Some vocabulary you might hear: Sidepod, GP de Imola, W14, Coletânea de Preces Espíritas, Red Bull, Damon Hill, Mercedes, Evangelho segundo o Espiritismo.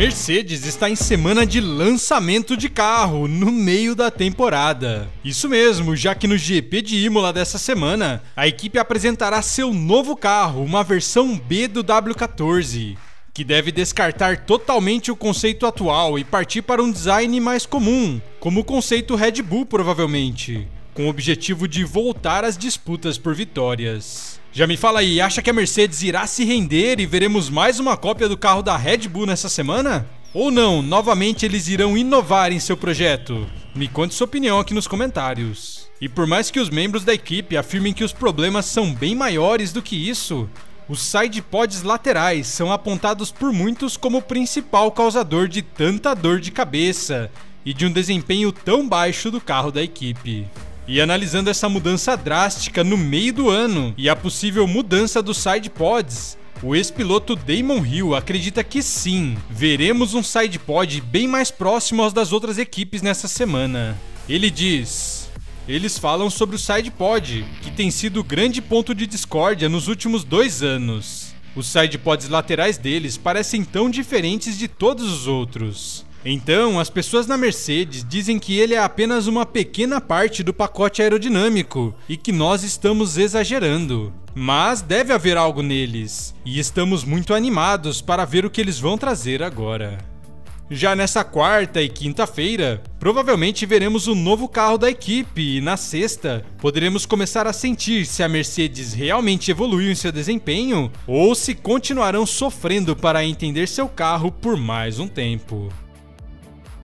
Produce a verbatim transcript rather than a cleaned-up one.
Mercedes está em semana de lançamento de carro no meio da temporada. Isso mesmo, já que no G P de Imola dessa semana, a equipe apresentará seu novo carro, uma versão B do W quatorze, que deve descartar totalmente o conceito atual e partir para um design mais comum, como o conceito Red Bull provavelmente, com o objetivo de voltar às disputas por vitórias. Já me fala aí, acha que a Mercedes irá se render e veremos mais uma cópia do carro da Red Bull nessa semana? Ou não, novamente eles irão inovar em seu projeto? Me conte sua opinião aqui nos comentários. E por mais que os membros da equipe afirmem que os problemas são bem maiores do que isso, os sidepods laterais são apontados por muitos como o principal causador de tanta dor de cabeça e de um desempenho tão baixo do carro da equipe. E analisando essa mudança drástica no meio do ano e a possível mudança dos sidepods, o ex-piloto Damon Hill acredita que sim, veremos um sidepod bem mais próximo aos das outras equipes nessa semana. Ele diz: eles falam sobre o sidepod, que tem sido grande ponto de discórdia nos últimos dois anos. Os sidepods laterais deles parecem tão diferentes de todos os outros. Então, as pessoas na Mercedes dizem que ele é apenas uma pequena parte do pacote aerodinâmico e que nós estamos exagerando. Mas deve haver algo neles, e estamos muito animados para ver o que eles vão trazer agora. Já nessa quarta e quinta-feira, provavelmente veremos o novo carro da equipe e na sexta, poderemos começar a sentir se a Mercedes realmente evoluiu em seu desempenho ou se continuarão sofrendo para entender seu carro por mais um tempo.